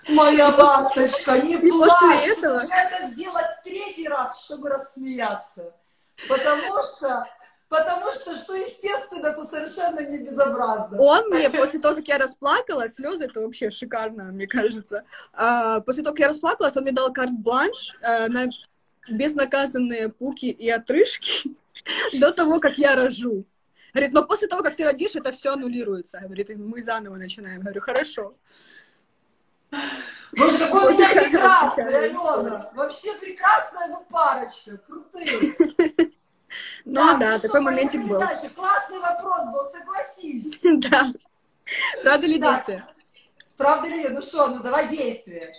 Моя ласточка, не плачь, нужно это сделать в 3-й раз, чтобы рассмеяться, потому что, что естественно, то совершенно не безобразно. Он мне, после того, как я расплакалась, слезы, это вообще шикарно, мне кажется. После того, как я расплакалась, он мне дал карт-бланш на безнаказанные пуки и отрыжки до того, как я рожу. Говорит, но после того, как ты родишь, это все аннулируется. Говорит, мы заново начинаем. Говорю, хорошо. Боже, какой у тебя прекрасный, Алена. Вообще прекрасная, ну, парочка, крутые. Ну да, такой моментик был. Дальше. Классный вопрос был, согласись. Да. Правда ли действие? Правда ли? Ну что, ну давай действие.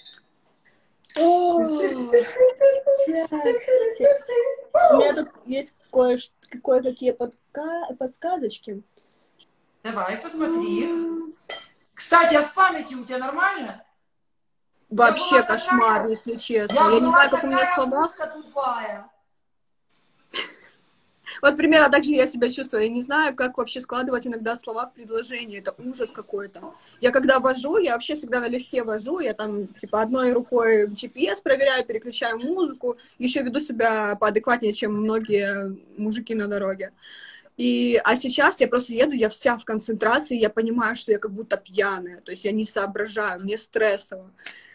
У меня тут есть кое-какие подсказочки. Давай, посмотри. Кстати, а с памятью у тебя нормально? Вообще кошмар, если честно. Я не знаю, как у меня слова. Вот примерно так же я себя чувствую. Я не знаю, как вообще складывать иногда слова в предложение. Это ужас какой-то. Я когда вожу, я вообще всегда налегке вожу. Я там, типа, одной рукой GPS проверяю, переключаю музыку. Еще веду себя поадекватнее, чем многие мужики на дороге. А сейчас я просто еду, я вся в концентрации, я понимаю, что я как будто пьяная. То есть я не соображаю, мне стрессово.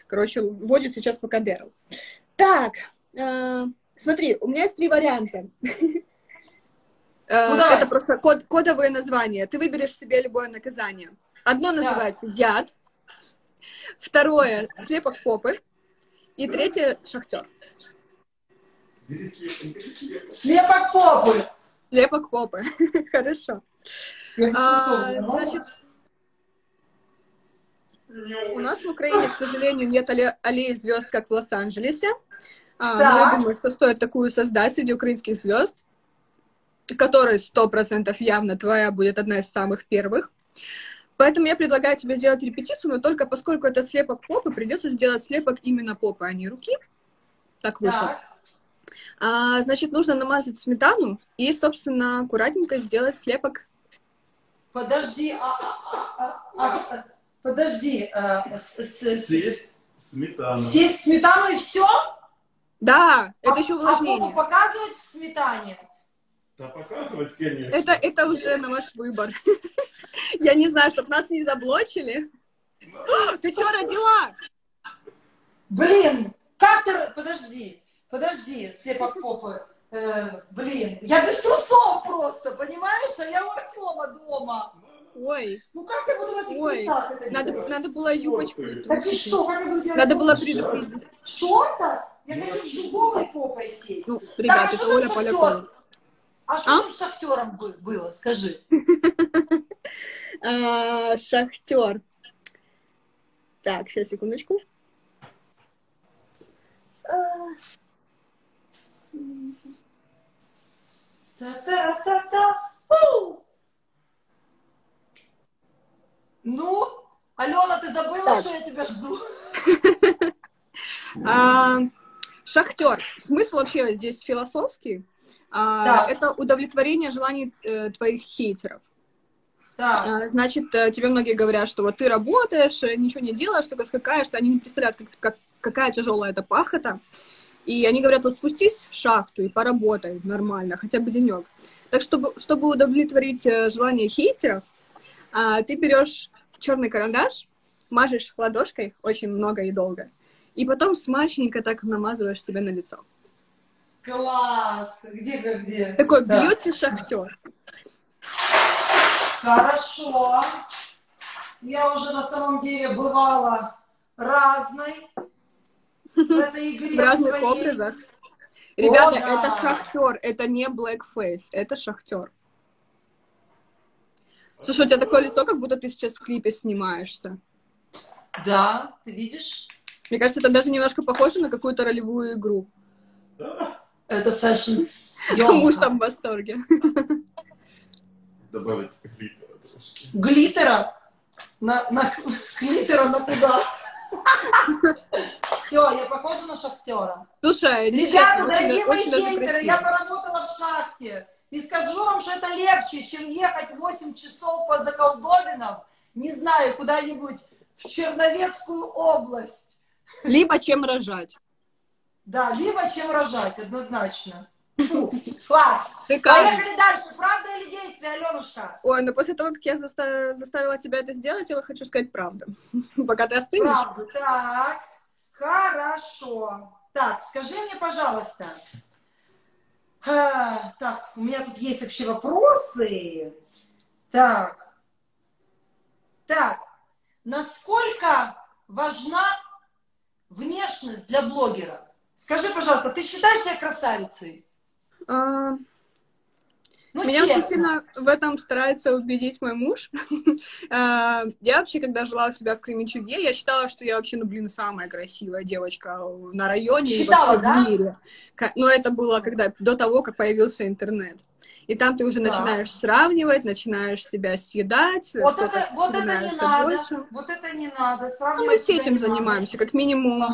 Короче, водит сейчас пока Дэрил. Так, смотри, у меня есть 3 варианта. Ну, это просто кодовое название. Ты выберешь себе любое наказание. Одно называется яд, второе слепок попы и третье шахтер. Слепок попы. Слепок попы. Хорошо. Значит, у нас в Украине, к сожалению, нет аллеи звезд, как в Лос-Анджелесе. Я думаю, что стоит такую создать среди украинских звезд, которой 100% явно твоя будет одна из самых первых. Поэтому я предлагаю тебе сделать репетицию, но только поскольку это слепок попы, придется сделать слепок именно попы, а не руки. Так вышло. Значит, нужно намазать сметану и, собственно, аккуратненько сделать слепок. Подожди, подожди. Сесть сметану. Сесть сметану и все? Да, это еще увлажнение. А попу показывать в сметане? Да, показывать, конечно. Это уже на ваш выбор. Я не знаю, чтобы нас не заблочили. Ты что родила? Блин, как ты... Подожди, слепок попы. Блин, я без трусов просто, понимаешь? А я у Артема дома. Ой. Ну как я буду в этих трусах это делать? Надо было юбочку. Так и что? Как я буду делать? Надо было предупредить. Что-то? Я хочу с голой попой сесть. Ну, ребята, это Оля Полякова. А что там с шахтером было, скажи? Шахтер. Так, сейчас, секундочку. Ну, Алена, ты забыла, что я тебя жду? Шахтер. Смысл вообще здесь философский. Это удовлетворение желаний твоих хейтеров. Да. Значит, тебе многие говорят, что вот ты работаешь, ничего не делаешь, только скакаешь, они не представляют, какая тяжелая эта пахота. И они говорят, вот спустись в шахту и поработай нормально, хотя бы денек. Так чтобы удовлетворить желание хейтеров, ты берешь черный карандаш, мажешь ладошкой очень много и долго, и потом смачненько так намазываешь себе на лицо. Класс! Где? Такой бьюти-шахтер. Хорошо. Я уже на самом деле бывала разной в этой игре. В разных образах. Ребята, это шахтер, это не блэкфейс, это шахтер. Слушай, у тебя такое лицо, как будто ты сейчас в клипе снимаешься. Да, ты видишь? Мне кажется, это даже немножко похоже на какую-то ролевую игру. Это фэшн-съемка. Муж там в восторге. Добавить глиттера. Глиттера? Глиттера на куда? Все, я похожа на шахтера. Слушай, ребята, дорогие мои хейтеры, я поработала в шахте. И скажу вам, что это легче, чем ехать 8 часов под заколдобинов, не знаю, куда-нибудь в Черновецкую область. Либо чем рожать. Да, либо чем рожать, однозначно. Фу, класс. Поехали дальше. Правда или действие, Аленушка? Ой, ну после того, как я заставила тебя это сделать, я хочу сказать правду. Пока ты остынешь. Правда, так. Хорошо. Так, скажи мне, пожалуйста. Так, у меня тут есть вообще вопросы. Так. Насколько важна внешность для блогера? Скажи, пожалуйста, ты считаешь себя красавицей? Ну, меня честно. Очень сильно в этом старается убедить мой муж. Я вообще, когда жила у себя в Кременчуге, я считала, что я вообще, ну, блин, самая красивая девочка на районе и во всем мире. Но это было когда, до того, как появился интернет. И там ты уже начинаешь сравнивать, начинаешь себя съедать. Вот это не надо. Сравнивать мы все этим занимаемся, как минимум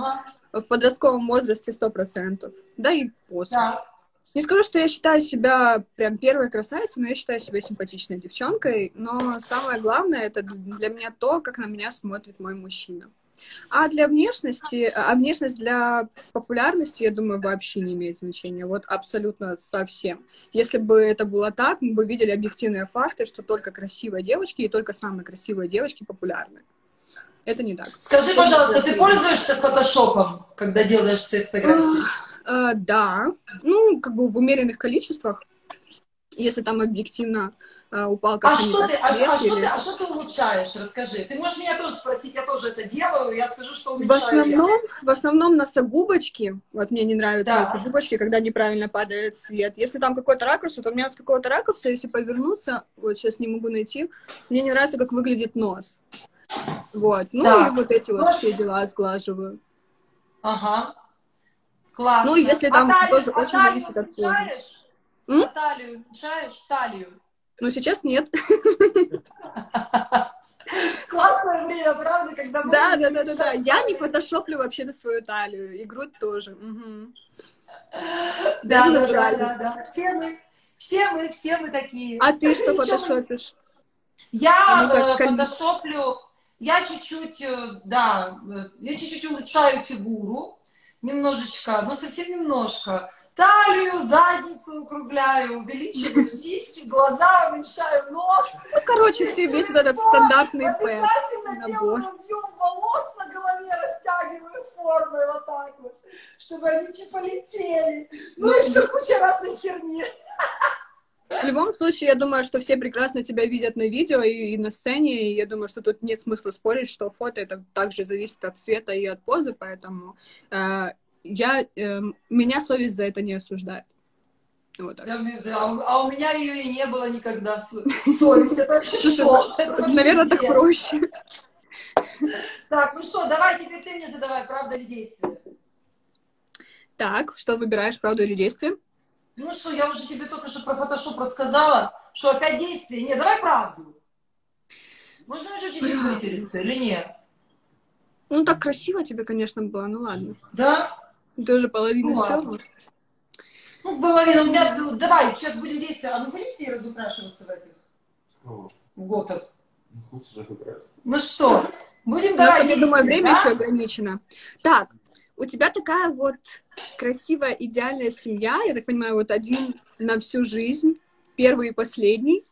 в подростковом возрасте 100%. Да и после. Да. Не скажу, что я считаю себя прям первой красавицей, но я считаю себя симпатичной девчонкой. Но самое главное, это для меня то, как на меня смотрит мой мужчина. А для внешности, внешность для популярности, я думаю, вообще не имеет значения. Вот абсолютно совсем. Если бы это было так, мы бы видели объективные факты, что только красивые девочки и только самые красивые девочки популярны. Это не так. Скажи, пожалуйста, ты пользуешься фотошопом, когда делаешь все фотографии? Да. Ну, как бы в умеренных количествах, если там объективно упал какой-то что ты улучшаешь? Расскажи. Ты можешь меня тоже спросить, я тоже это делаю, я скажу, что улучшаю. В основном носогубочки, вот мне не нравятся носогубочки, когда неправильно падает свет. Если там какой-то ракурс, то у меня с какого-то ракурса, если повернуться, вот сейчас не могу найти, мне не нравится, как выглядит нос. Вот. Ну и вот эти вот все дела сглаживаю. Ага. Классно. Ну, если там тоже очень зависит от позы. А талию уменьшаешь? Талию? Ну, сейчас нет. Классное время, правда, когда мы... Да. Я не фотошоплю вообще на свою талию. И грудь тоже. Да. Все мы такие. А ты что фотошопишь? Я фотошоплю... Я чуть-чуть улучшаю фигуру. Немножечко, но совсем немножко. Талию, задницу укругляю, увеличиваю сиськи, глаза, уменьшаю нос. Ну, короче, все весь этот стандартный П. Обязательно делаю объем волос на голове, растягиваю формы вот так вот, чтобы они не полетели. Ну и что, куча разной херни. В любом случае, я думаю, что все прекрасно тебя видят на видео и на сцене, и я думаю, что тут нет смысла спорить, что фото это также зависит от цвета и от позы, поэтому меня совесть за это не осуждает. Вот так. А у меня ее и не было никогда, совесть. Наверное, так проще. Так, ну что, давай теперь ты мне задавай, правда или действие? Так, что выбираешь, правду или действие? Ну что, я уже тебе только что про фотошоп рассказала, что опять действие. Не, давай правду. Можно уже чуть-чуть вытереться или нет? Ну так красиво тебе, конечно, было, ну ладно. Да? Ты уже половину сделала. Ну, половину. У меня... Давай, сейчас будем действовать. А мы будем все разукрашиваться в этих? Готов. Ну что, будем давай. Я думаю, время еще ограничено. Так. У тебя такая вот красивая, идеальная семья, я так понимаю, вот один на всю жизнь, первый и последний,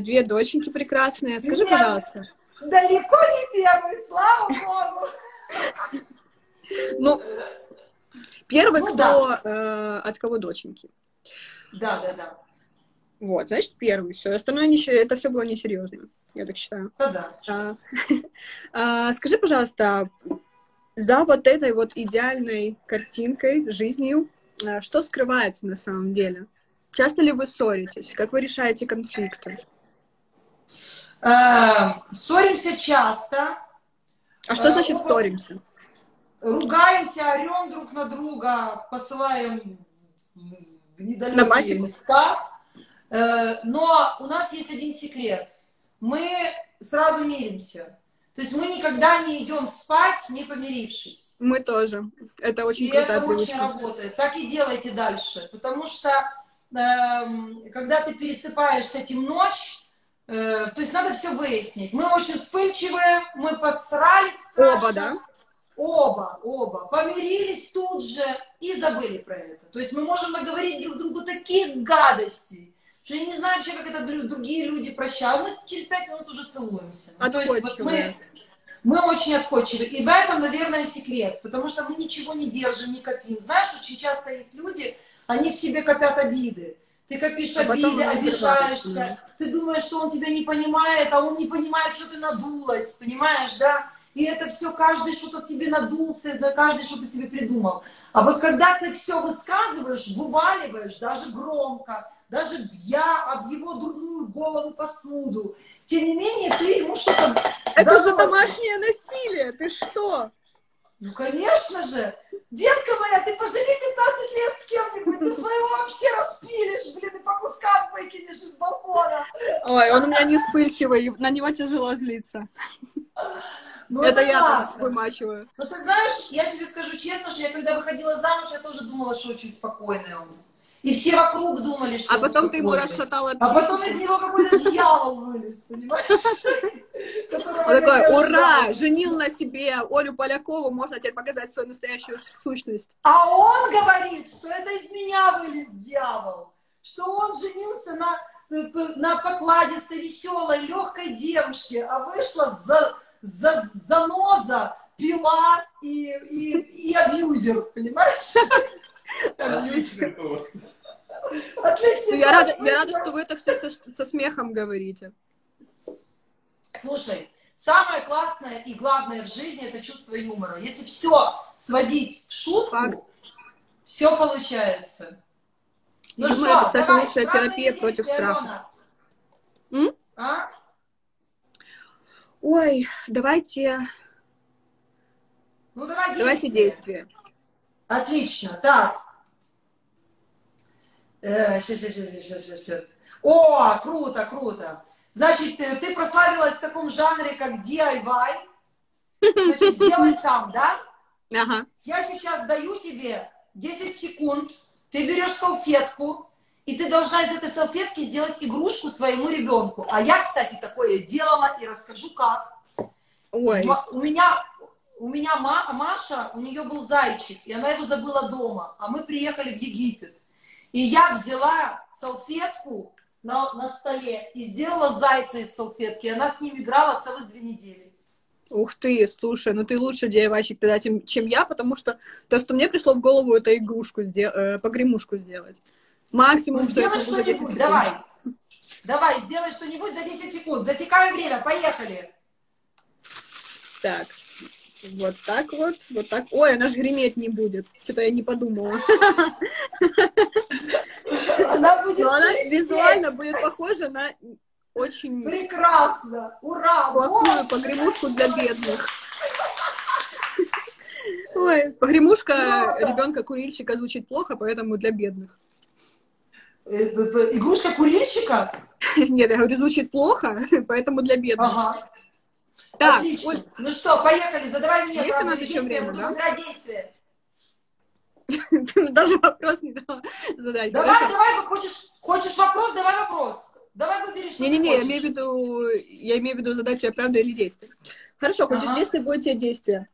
две доченьки прекрасные. Скажи, пожалуйста. Далеко не первый, слава богу. Ну, первый, от кого доченьки. Да. Вот, значит, первый. Все, остальное это все было несерьезно, я так считаю. Да. Скажи, пожалуйста. За вот этой вот идеальной картинкой, жизнью, что скрывается на самом деле? Часто ли вы ссоритесь? Как вы решаете конфликты? Ссоримся часто. А что значит ссоримся? Ругаемся, орем друг на друга, посылаем в недалекие места. Но у нас есть один секрет. Мы сразу миримся. То есть мы никогда не идем спать, не помирившись. Мы тоже. Это очень крутая привычка. Это очень работает. Так и делайте дальше. Потому что, когда ты пересыпаешься этим ночь, то есть надо все выяснить. Мы очень вспыльчивые, мы посрались страшно. Оба, да? Оба. Помирились тут же и забыли про это. То есть мы можем наговорить друг другу такие гадости, что я не знаю вообще, как это другие люди прощают. Мы через 5 минут уже целуемся. Отходчивые. То есть, вот мы очень отходчивы. И в этом, наверное, секрет. Потому что мы ничего не держим, не копим. Знаешь, очень часто есть люди, они в себе копят обиды. Ты копишь обиды, обижаешься. Ты думаешь, что он тебя не понимает, а он не понимает, что ты надулась. Понимаешь, да? И это все, каждый что-то себе надулся, каждый что-то себе придумал. А вот когда ты все высказываешь, вываливаешь, даже громко, даже бья об его дурную голову посуду. Тем не менее, ты ему что-то... Это же домашнее насилие, ты что? Ну, конечно же. Детка моя, ты поживи 15 лет с кем-нибудь, ты своего вообще распилишь, блин, и по кускам выкинешь из балкона. Ой, он у меня не вспыльчивый, на него тяжело злиться. Ну, это я так вымачиваю. Ну, ты знаешь, я тебе скажу честно, что я когда выходила замуж, я тоже думала, что очень спокойный он. И все вокруг думали, что... А потом ты ему расшатала... А потом из него какой-то дьявол вылез, понимаешь? Он такой, ура, женил на себе Олю Полякову, можно теперь показать свою настоящую сущность. А он говорит, что это из меня вылез дьявол, что он женился на покладистой, веселой, легкой девушке, а вышла заноза, пила и абьюзер, понимаешь? Отлично. Отлично. Я рада, что вы это все со смехом говорите. Слушай, самое классное и главное в жизни — это чувство юмора. Если все сводить в шутку, все получается. Ну что, это, кстати, давай, лучшая терапия против страха. А? Ой, давайте. Ну, давайте действия. Отлично, так. Сейчас. О, круто, круто. Значит, ты прославилась в таком жанре, как DIY. Значит, сделай сам, да? Ага. Я сейчас даю тебе 10 секунд. Ты берешь салфетку, и ты должна из этой салфетки сделать игрушку своему ребенку. А я, кстати, такое делала и расскажу, как. Ой. У меня Маша, у нее был зайчик, и она его забыла дома, а мы приехали в Египет. И я взяла салфетку на столе и сделала зайца из салфетки, и она с ним играла целых 2 недели. Ух ты, слушай, ну ты лучше девайщик, чем я, потому что то, что мне пришло в голову, это игрушку, погремушку сделать. Максимум, ну, что я смогу за 10 секунд. Давай, сделай что-нибудь за 10 секунд. Засекаю время, поехали. Так. Вот так вот, вот так. Ой, она же греметь не будет. Что-то я не подумала. Она будет визуально будет похожа на очень... Прекрасно! Ура! Плохую погремушку для бедных. Ой, погремушка ребенка-курильщика звучит плохо, поэтому для бедных. Игрушка-курильщика? Нет, я говорю, звучит плохо, поэтому для бедных. Ага. Так, отлично. Ой. Ну что, поехали, задавай мне. Есть у нас еще время, да? Даже вопрос не дала задать. Давай, хочешь вопрос, давай вопрос. Давай выберешь. Не-не-не, я имею в виду задачу «Правда или действие». Хорошо, хочешь действие, будет тебе действие.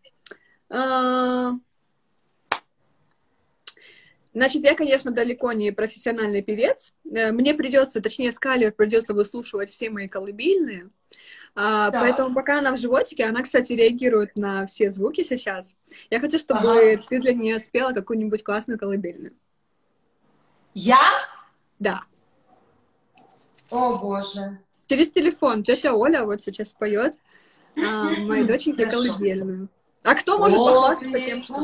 Значит, я, конечно, далеко не профессиональный певец. Мне придется, точнее, Скайлер придется выслушивать все мои колыбельные. Да. Поэтому пока она в животике, она, кстати, реагирует на все звуки сейчас. Я хочу, чтобы ты для нее спела какую-нибудь классную колыбельную. Я? Да. О, боже. Через телефон. Тетя Оля вот сейчас поет моей доченьке колыбельную. А кто может похвастаться тем, что...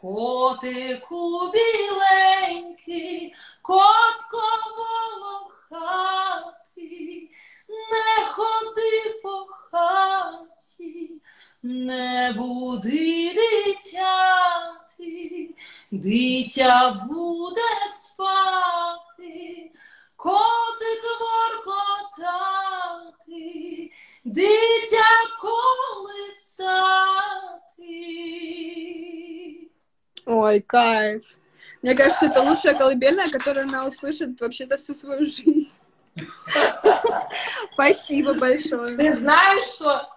Котику біленький, котко волохатий, не ходи по хаті, не буди дитяти, дитя буде спати, котик воркотати, дитя колисати. Ой, кайф. Мне кажется, это лучшая колыбельная, которую она услышит вообще за всю свою жизнь. Спасибо большое. Ты знаешь, что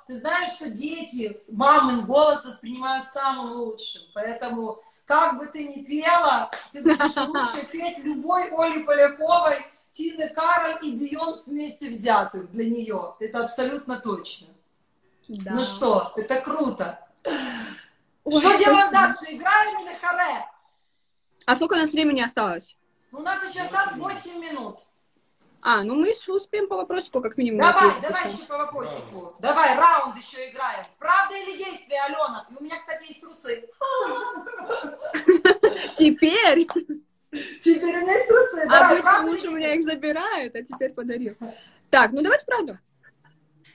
дети мамин голос воспринимают самым лучшим, поэтому как бы ты ни пела, ты будешь лучше петь любой Оли Поляковой, Тины Кароль и Бейонсе вместе взятых для нее. Это абсолютно точно. Да. Ну что, это круто. Ой, что делаем дальше? Играем или харе? А сколько у нас времени осталось? У нас еще осталось 8 минут. А, ну мы успеем по вопросику, как минимум. Давай еще по вопросику. Давай, раунд еще играем. Правда или действие, Алена? И у меня, кстати, есть трусы. Теперь... Теперь у меня есть трусы, да? Обычно муж у меня их забирает, а теперь подарил. Так, ну давайте правду.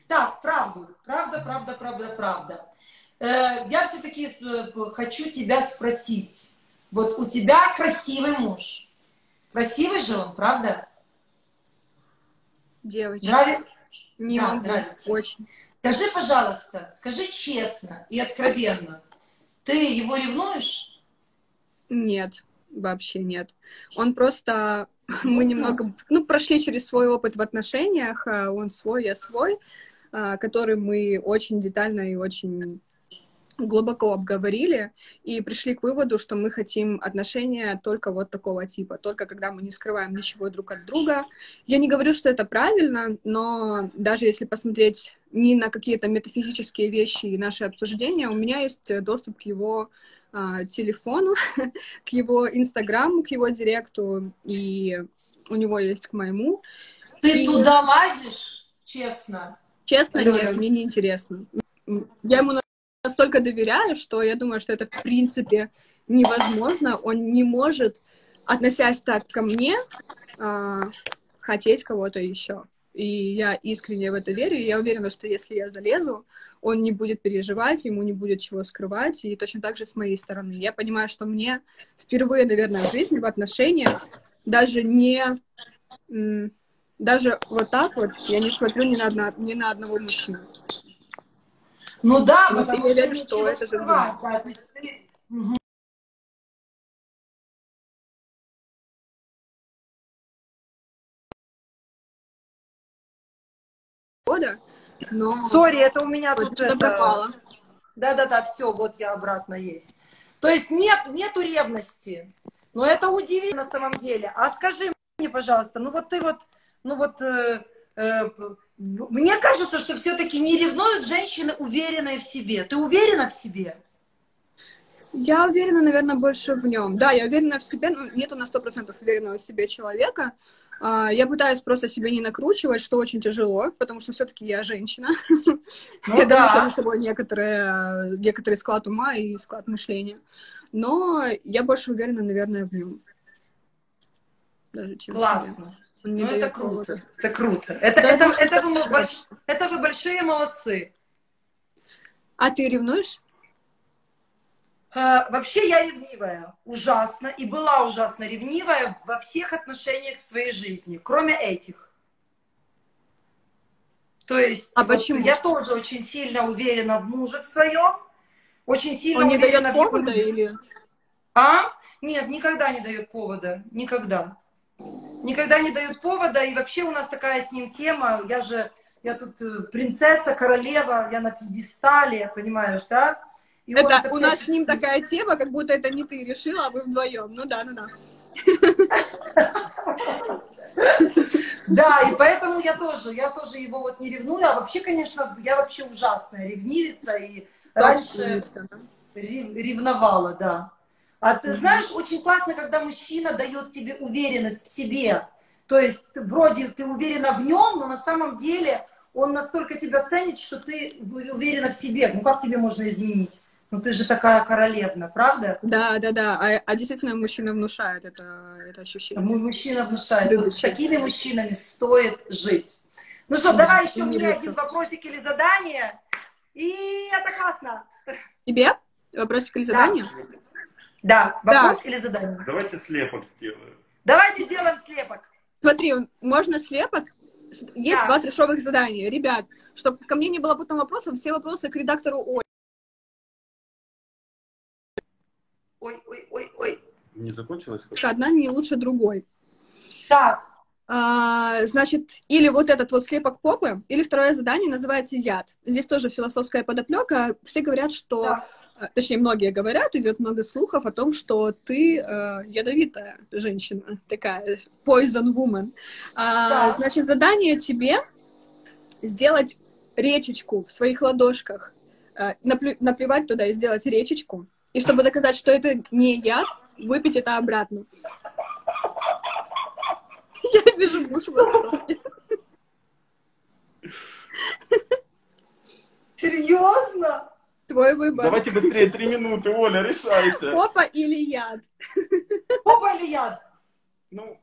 Так, правду. Правда. Я все-таки хочу тебя спросить. Вот у тебя красивый муж. Красивый же он, правда? Девочка. Нравится? Не могу. Нравится. Очень. Скажи, пожалуйста, скажи честно и откровенно. Ты его ревнуешь? Нет, вообще нет. Он просто... Мы немного... Ну, прошли через свой опыт в отношениях. Он свой, я свой. Который мы очень детально и очень глубоко обговорили. И пришли к выводу, что мы хотим отношения только вот такого типа. Только когда мы не скрываем ничего друг от друга. Я не говорю, что это правильно, но даже если посмотреть не на какие-то метафизические вещи и наши обсуждения, у меня есть доступ к его телефону, к его инстаграму, к его директу, и у него есть к моему. Ты и... туда лазишь? Честно? Честно, нет, мне неинтересно. Я ему настолько доверяю, что я думаю, что это в принципе невозможно. Он не может, относясь так ко мне, хотеть кого-то еще. И я искренне в это верю, и я уверена, что если я залезу, он не будет переживать, ему не будет чего скрывать, и точно так же с моей стороны. Я понимаю, что мне впервые, наверное, в жизни, в отношениях, даже вот так вот я не смотрю ни на одного мужчину. Ну да, но потому я уверена, что это же... Да, то есть ты... Угу. Но... Сори, это у меня вот тут это... пропало. Да, все, вот я обратно есть. То есть нету ревности. Но это удивительно на самом деле. А скажи мне, пожалуйста, мне кажется, что все-таки не ревнуют женщины, уверенные в себе. Ты уверена в себе? Я уверена, наверное, больше в нем. Да, я уверена в себе, но нету на 100% уверенного в себе человека. Я пытаюсь просто себя не накручивать, что очень тяжело, потому что все-таки я женщина. Ну, я да. Думаю, с собой некоторый склад ума и склад мышления. Но я больше уверена, наверное, в нем. Даже, чем классно. Ну, это круто. Это круто. Это вы большие молодцы. А ты ревнуешь? Вообще я ревнивая, ужасно, и была ужасно ревнивая во всех отношениях в своей жизни, кроме этих. То есть почему? Я тоже очень сильно уверена в муже своем, очень сильно он уверена... Он не дает повода или... А? Нет, никогда не дает повода, никогда. Никогда не дает повода, и вообще у нас такая с ним тема, я тут принцесса, королева, я на пьедестале, понимаешь, да? И это у нас с ним такая тема, как будто это не ты решила, а вы вдвоем. Ну да. Да, и поэтому я тоже его вот не ревную, а вообще, конечно, я вообще ужасная ревнивица, и раньше ревновала, да. А ты знаешь, очень классно, когда мужчина дает тебе уверенность в себе. То есть, вроде ты уверена в нем, но на самом деле он настолько тебя ценит, что ты уверена в себе. Ну как тебе можно изменить? Ну, ты же такая королевна, правда? Да. А действительно, мужчина внушает это ощущение. Мужчина внушает. Вот с такими мужчинами стоит жить. Ну что, давай еще мне один вопросик или задание. И это классно. Тебе? Вопросик или задание? Да. Вопрос или задание? Давайте слепок сделаем. Давайте сделаем слепок. Смотри, можно слепок? Есть 2 трешовых задания. Ребят, чтобы ко мне не было потом вопросов, все вопросы к редактору Оле. Ой. Не закончилось? Одна не лучше другой. Да. Значит, или вот этот вот слепок попы, или второе задание называется «Яд». Здесь тоже философская подоплека. Все говорят, что... Да. Точнее, многие говорят, идет много слухов о том, что ты ядовитая женщина, такая poison woman. Да. Значит, задание тебе сделать речечку в своих ладошках, наплевать туда и сделать речечку, и чтобы доказать, что это не яд, выпить это обратно. Я вижу муж в основе. Серьезно? Твой выбор. Давайте быстрее, 3 минуты, Оля, решайся. Попа или яд? Попа или яд? Ну,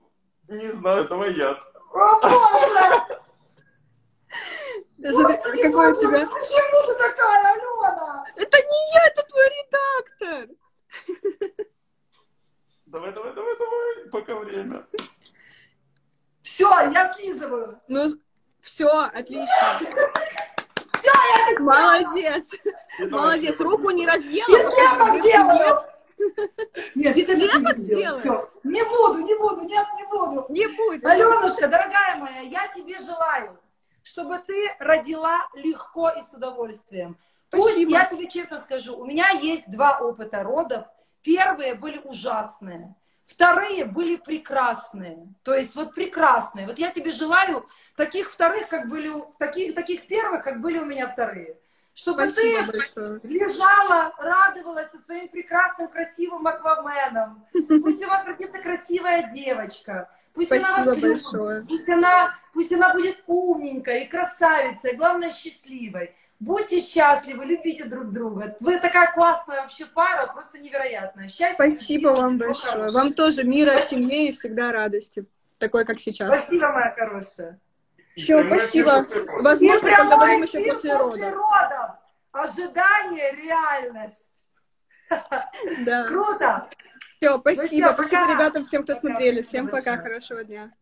не знаю, давай я. О, боже! Какой у тебя? Почему ты такая, Алена? Это не я, это твой редактор. Давай, давай, давай, давай, пока время. Все, я слизываю. Ну, все, отлично. Все, я не знаю. Молодец. Молодец, руку не раздела. И слепок делаю. Нет, без слепок сделаю. Не буду, не буду, нет, не буду. Не будет. Аленушка, дорогая моя, я тебе желаю, чтобы ты родила легко и с удовольствием. Пусть, я тебе честно скажу, у меня есть два опыта родов. Первые были ужасные, вторые были прекрасные. То есть вот прекрасные. Вот я тебе желаю таких вторых, как были, таких первых, как были у меня вторые. Чтобы ты лежала, радовалась со своим прекрасным, красивым акваменом. Пусть у вас родится красивая девочка. Пусть она вас любит, пусть она будет умненькой и красавицей, и главное счастливой. Будьте счастливы, любите друг друга. Вы такая классная вообще пара, просто невероятная. Счастье. Спасибо вам большое. Хорошее. Вам тоже мира, семьи и всегда радости. Такой, как сейчас. Спасибо, моя хорошая. Все, спасибо. Возможно, когда будем еще после родов. Ожидание, реальность. Да. Круто. Все, спасибо. Спасибо ребятам, всем, кто смотрели. Всем пока, хорошего дня.